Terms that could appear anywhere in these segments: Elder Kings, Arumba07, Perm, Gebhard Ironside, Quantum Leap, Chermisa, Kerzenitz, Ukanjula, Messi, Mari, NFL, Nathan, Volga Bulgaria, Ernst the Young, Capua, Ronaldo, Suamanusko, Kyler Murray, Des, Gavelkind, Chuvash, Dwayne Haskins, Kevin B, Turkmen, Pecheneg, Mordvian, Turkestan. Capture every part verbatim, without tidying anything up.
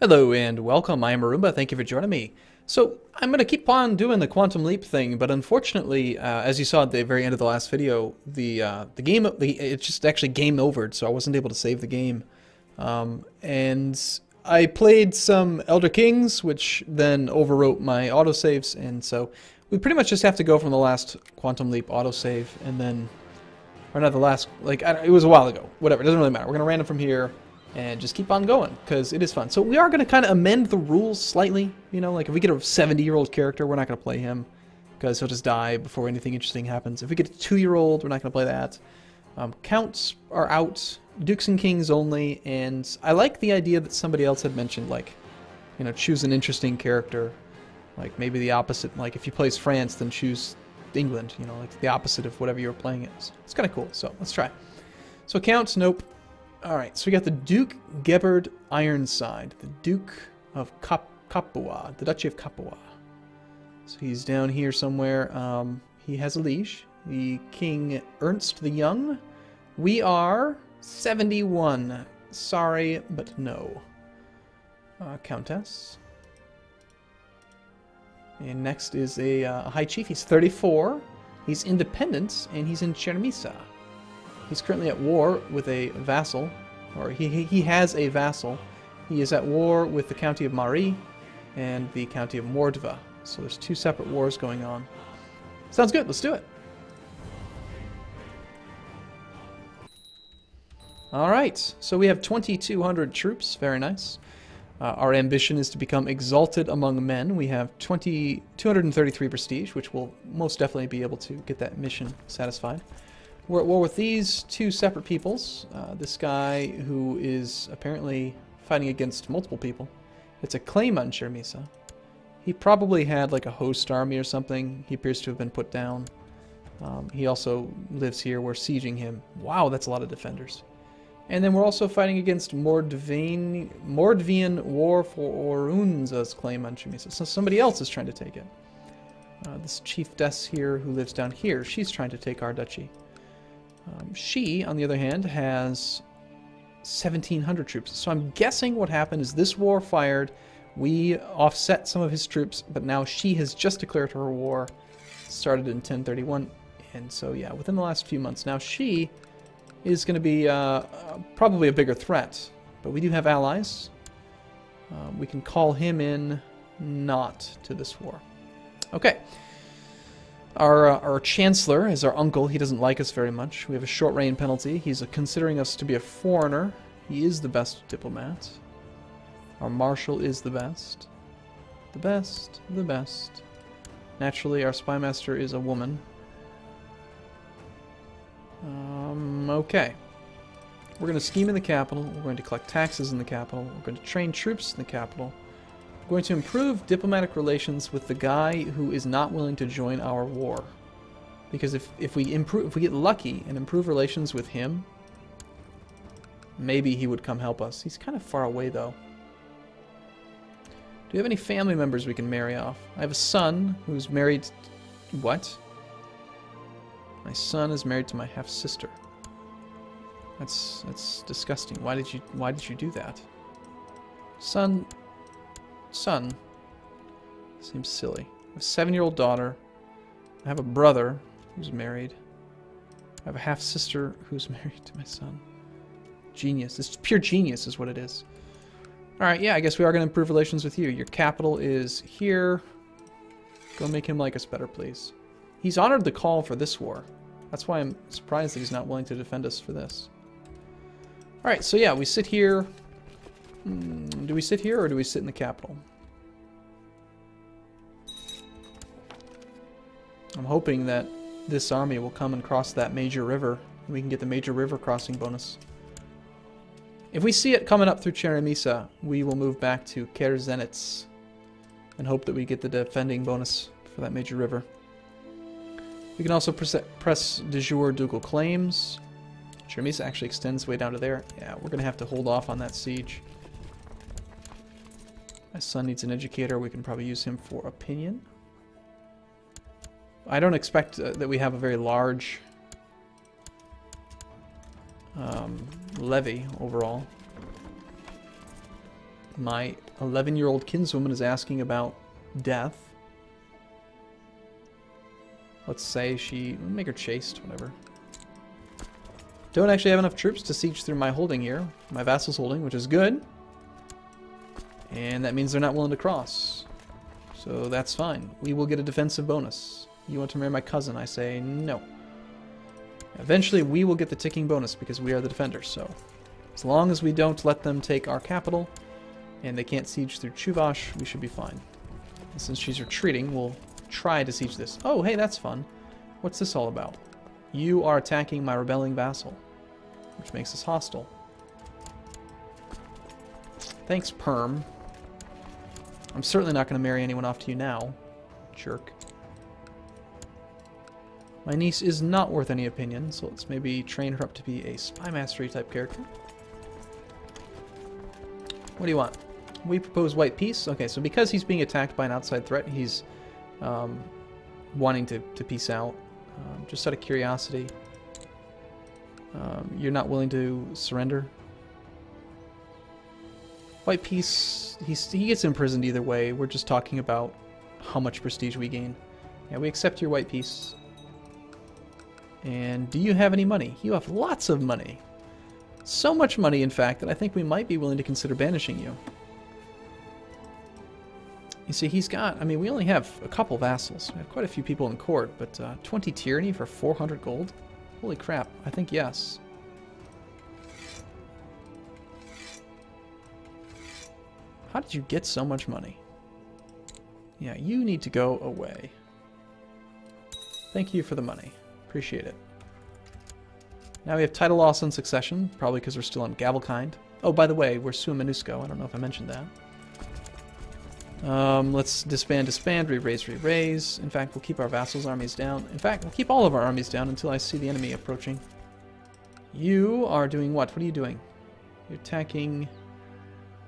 Hello and welcome, I am Arumba, thank you for joining me. So, I'm going to keep on doing the Quantum Leap thing, but unfortunately, uh, as you saw at the very end of the last video, the uh, the game, the, it's just actually game overed, so I wasn't able to save the game. Um, and I played some Elder Kings, which then overwrote my autosaves, and so we pretty much just have to go from the last Quantum Leap autosave, and then, or not the last, like, I, it was a while ago. Whatever, it doesn't really matter. We're going to random from here. And just keep on going, because it is fun. So we are going to kind of amend the rules slightly. You know, like if we get a seventy-year-old character, we're not going to play him, because he'll just die before anything interesting happens. If we get a two-year-old, we're not going to play that. Um, counts are out, dukes and kings only, and I like the idea that somebody else had mentioned, like, you know, choose an interesting character. Like, maybe the opposite, like, if you play France, then choose England, you know, like the opposite of whatever you're playing is. It's kind of cool, so let's try. So counts, nope. Alright, so we got the Duke Gebhard Ironside, the Duke of Cap Capua, the Duchy of Capua. So he's down here somewhere. Um, he has a liege, the King Ernst the Young. We are seventy-one. Sorry, but no. Uh, Countess. And next is a uh, High Chief. He's thirty-four. He's independent, and he's in Chermisa. He's currently at war with a vassal, or he, he, he has a vassal. He is at war with the county of Mari and the county of Mordvian. So there's two separate wars going on. Sounds good, let's do it. Alright, so we have twenty-two hundred troops, very nice. Uh, our ambition is to become exalted among men. We have two hundred thirty-three prestige, which will most definitely be able to get that mission satisfied. We're at war with these two separate peoples. Uh, this guy who is apparently fighting against multiple people. It's a claim on Chermisa. He probably had like a host army or something. He appears to have been put down. Um, he also lives here. We're sieging him. Wow, that's a lot of defenders. And then we're also fighting against Mordvian, Mordvian War for Orunza's claim on Chermisa. So somebody else is trying to take it. Uh, this Chief Des here who lives down here, she's trying to take our duchy. Um, she, on the other hand, has seventeen hundred troops. So I'm guessing what happened is this war fired, we offset some of his troops, but now she has just declared her war, started in ten thirty-one, and so yeah, within the last few months. Now she is going to be uh, probably a bigger threat, but we do have allies. Um, we can call him in not to this war. Okay. Our, uh, our Chancellor is our uncle. He doesn't like us very much. We have a short reign penalty. He's uh, considering us to be a foreigner. He is the best diplomat. Our Marshal is the best. The best, the best. Naturally, our Spymaster is a woman. Um, okay. We're going to scheme in the capital. We're going to collect taxes in the capital. We're going to train troops in the capital. Going to improve diplomatic relations with the guy who is not willing to join our war, because if if we improve if we get lucky and improve relations with him, maybe he would come help us. He's kind of far away though. Do we have any family members we can marry off? I have a son who's married. What? My son is married to my half sister. That's that's disgusting. Why did you why did you do that, son? Son. Seems silly. I have a seven-year-old daughter. I have a brother who's married. I have a half-sister who's married to my son. Genius. It's pure genius is what it is. Alright, yeah, I guess we are going to improve relations with you. Your capital is here. Go make him like us better, please. He's honored the call for this war. That's why I'm surprised that he's not willing to defend us for this. Alright, so yeah, we sit here. Do we sit here or do we sit in the capital? I'm hoping that this army will come and cross that major river and we can get the major river crossing bonus. If we see it coming up through Chermisa, we will move back to Kerzenitz and hope that we get the defending bonus for that major river. We can also press, press de jure ducal claims. Chermisa actually extends way down to there. Yeah, we're going to have to hold off on that siege. My son needs an educator. We can probably use him for opinion. I don't expect uh, that we have a very large um, levy overall. My eleven-year-old kinswoman is asking about death. Let's say she... make her chaste, whatever. Don't actually have enough troops to siege through my holding here. My vassal's holding, which is good. And that means they're not willing to cross. So that's fine. We will get a defensive bonus. You want to marry my cousin? I say no. Eventually we will get the ticking bonus because we are the defenders, so... as long as we don't let them take our capital, and they can't siege through Chuvash, we should be fine. And since she's retreating, we'll try to siege this. Oh, hey, that's fun. What's this all about? You are attacking my rebelling vassal, which makes us hostile. Thanks, Perm. I'm certainly not going to marry anyone off to you now, jerk. My niece is not worth any opinion, so let's maybe train her up to be a spy mastery type character. What do you want? We propose white peace. Okay, so because he's being attacked by an outside threat, he's um, wanting to, to peace out. Um, just out of curiosity, um, you're not willing to surrender? White peace, he's, he gets imprisoned either way. We're just talking about how much prestige we gain. Yeah, we accept your white peace. And do you have any money? You have lots of money. So much money, in fact, that I think we might be willing to consider banishing you. You see, he's got... I mean, we only have a couple vassals. We have quite a few people in court, but uh, twenty tyranny for four hundred gold? Holy crap, I think yes. How did you get so much money? Yeah, you need to go away. Thank you for the money. Appreciate it. Now we have title loss on succession, probably because we're still on Gavelkind. Oh, by the way, we're Suamanusko. I don't know if I mentioned that. Um, let's disband, disband, re-raise, re-raise. In fact, we'll keep our vassals' armies down. In fact, we'll keep all of our armies down until I see the enemy approaching. You are doing what? What are you doing? You're attacking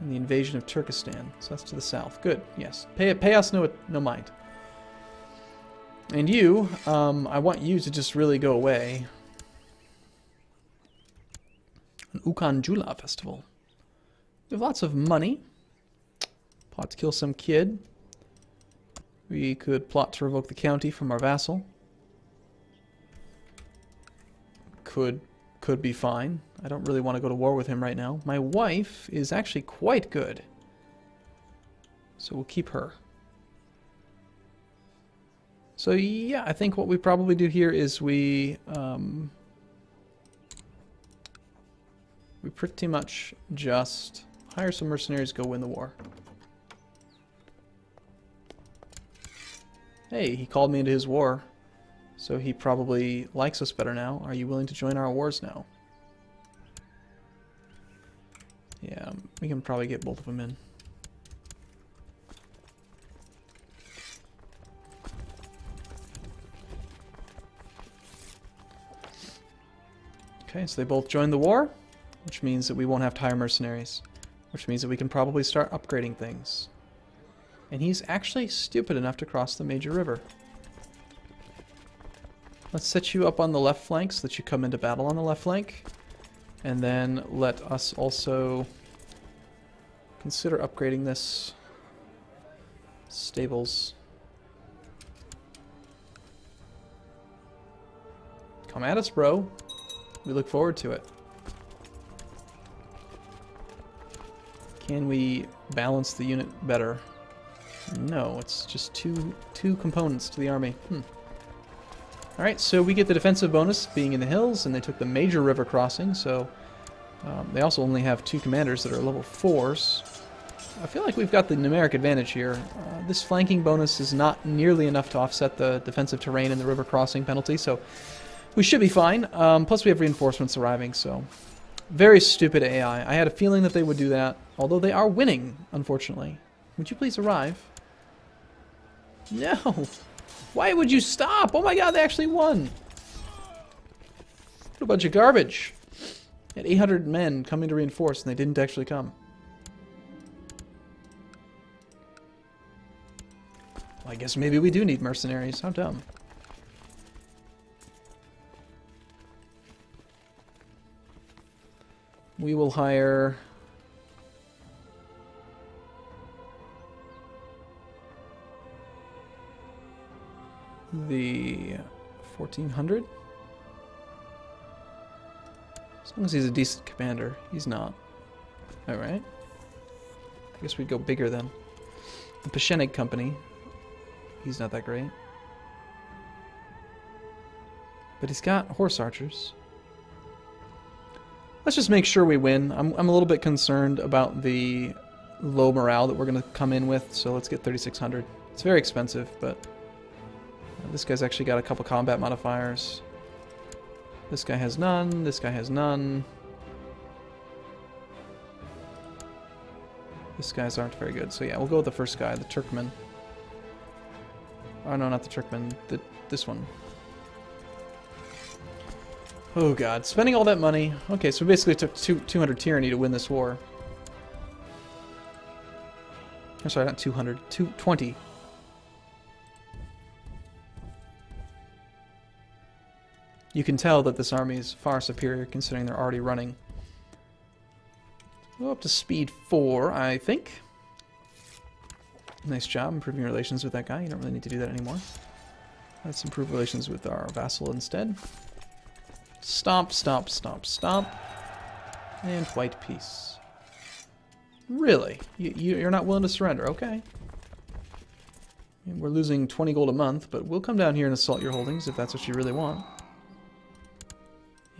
in the invasion of Turkestan. So that's to the south. Good, yes. Pay, pay us no, no mind. And you, um, I want you to just really go away. Ukanjula festival. We have lots of money. Plot to kill some kid. We could plot to revoke the county from our vassal. Could could be fine. I don't really want to go to war with him right now. My wife is actually quite good. So we'll keep her. So yeah, I think what we probably do here is we... Um, We pretty much just hire some mercenaries, go win the war. Hey, he called me into his war, so he probably likes us better now. Are you willing to join our wars now? Yeah, we can probably get both of them in. Okay, so they both joined the war. Which means that we won't have to hire mercenaries. Which means that we can probably start upgrading things. And he's actually stupid enough to cross the major river. Let's set you up on the left flank so that you come into battle on the left flank. And then let us also consider upgrading this. Stables. Come at us, bro. We look forward to it. Can we balance the unit better? No, it's just two two components to the army. Hmm. Alright, so we get the defensive bonus being in the hills, and they took the major river crossing, so um, they also only have two commanders that are level fours. I feel like we've got the numeric advantage here. Uh, this flanking bonus is not nearly enough to offset the defensive terrain and the river crossing penalty, so we should be fine. Um, plus we have reinforcements arriving, so... Very stupid A I. I had a feeling that they would do that, although they are winning, unfortunately. Would you please arrive? No! Why would you stop? Oh my god, they actually won! What a bunch of garbage! They had eight hundred men coming to reinforce, and they didn't actually come. Well, I guess maybe we do need mercenaries. How dumb. We will hire the fourteen hundred. As long as he's a decent commander. He's not. Alright. I guess we'd go bigger then. The Pecheneg Company. He's not that great. But he's got horse archers. Let's just make sure we win. I'm, I'm a little bit concerned about the low morale that we're going to come in with, so let's get thirty-six hundred. It's very expensive, but uh, this guy's actually got a couple combat modifiers. This guy has none, this guy has none. These guys aren't very good, so yeah, we'll go with the first guy, the Turkmen. Oh no, not the Turkmen, the, this one. Oh god, spending all that money. Okay, so we basically took two, two hundred tyranny to win this war. I'm sorry, not two hundred, two twenty. You can tell that this army is far superior considering they're already running. Go up to speed four, I think. Nice job improving relations with that guy. You don't really need to do that anymore. Let's improve relations with our vassal instead. Stomp, stomp, stomp, stomp. And white peace. Really? You, you, you're not willing to surrender? Okay. And we're losing twenty gold a month, but we'll come down here and assault your holdings if that's what you really want.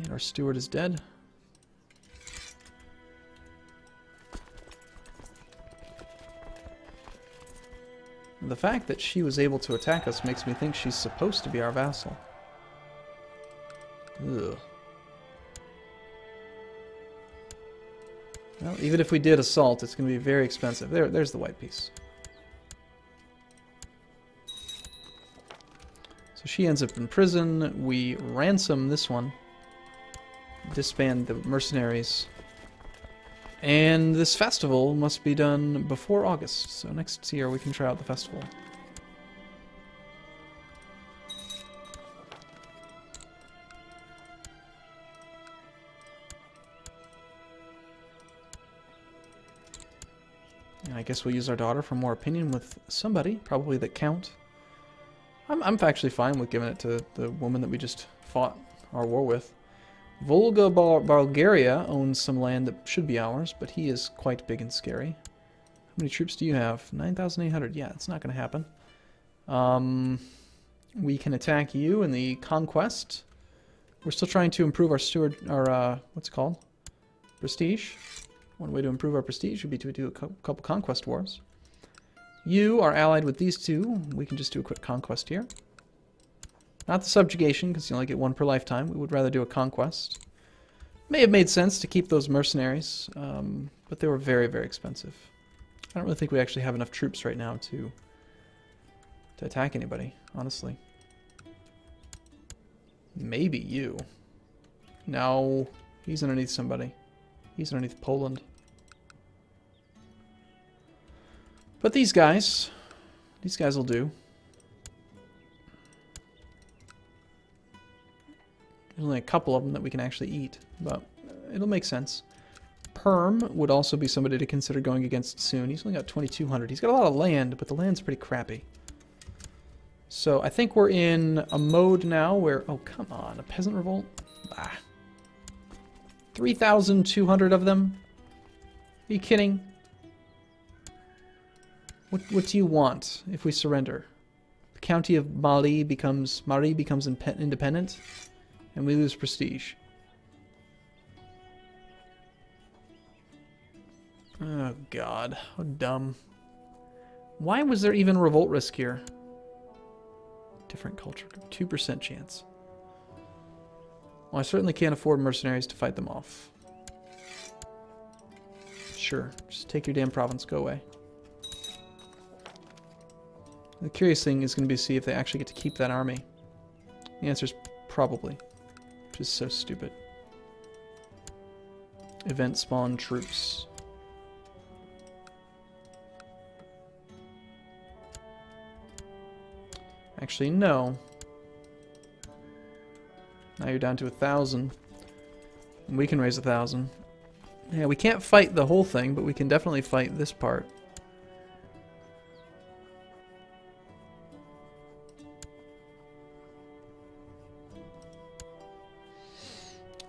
And our steward is dead. And the fact that she was able to attack us makes me think she's supposed to be our vassal. Ugh. Well, even if we did assault, it's going to be very expensive. There, there's the white piece. So she ends up in prison. We ransom this one. Disband the mercenaries. And this festival must be done before August. So next year we can try out the festival. I guess we'll use our daughter for more opinion with somebody, probably the count. I'm, I'm actually fine with giving it to the woman that we just fought our war with. Volga Bulgaria owns some land that should be ours, but he is quite big and scary. How many troops do you have? nine thousand eight hundred. Yeah, it's not going to happen. Um, we can attack you in the conquest. We're still trying to improve our steward, our, uh, what's it called? Prestige. One way to improve our prestige would be to do a couple conquest wars. You are allied with these two. We can just do a quick conquest here. Not the subjugation, because you only get one per lifetime. We would rather do a conquest. May have made sense to keep those mercenaries, um, but they were very, very expensive. I don't really think we actually have enough troops right now to, to attack anybody, honestly. Maybe you. No, he's underneath somebody. He's underneath Poland. But these guys, these guys will do. There's only a couple of them that we can actually eat, but it'll make sense. Perm would also be somebody to consider going against soon. He's only got twenty-two hundred. He's got a lot of land, but the land's pretty crappy. So I think we're in a mode now where... Oh, come on. A peasant revolt? Bah. three thousand two hundred of them? Are you kidding? What, what do you want if we surrender? The county of Mari becomes, Mari becomes independent? And we lose prestige. Oh god, how dumb. Why was there even revolt risk here? Different culture, two percent chance. Well, I certainly can't afford mercenaries to fight them off. Sure, just take your damn province, go away. The curious thing is going to be to see if they actually get to keep that army. The answer is probably. Just so stupid. Event spawn troops. Actually, no. Now you're down to a thousand. We can raise a thousand. Yeah, we can't fight the whole thing, but we can definitely fight this part.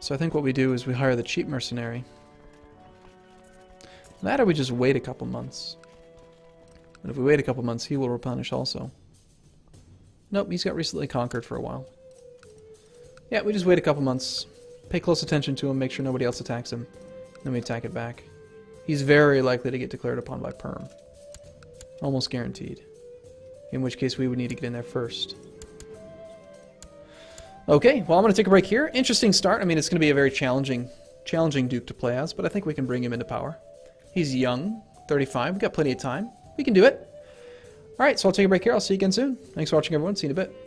So I think what we do is we hire the cheap mercenary. That or we just wait a couple months. And if we wait a couple months, he will replenish also. Nope, he's got recently conquered for a while. Yeah, we just wait a couple months. Pay close attention to him, make sure nobody else attacks him. Then we attack it back. He's very likely to get declared upon by Perm. Almost guaranteed. In which case we would need to get in there first. Okay, well I'm going to take a break here. Interesting start. I mean, it's going to be a very challenging challenging Duke to play as, but I think we can bring him into power. He's young, thirty-five. We've got plenty of time. We can do it. Alright, so I'll take a break here. I'll see you again soon. Thanks for watching, everyone. See you in a bit.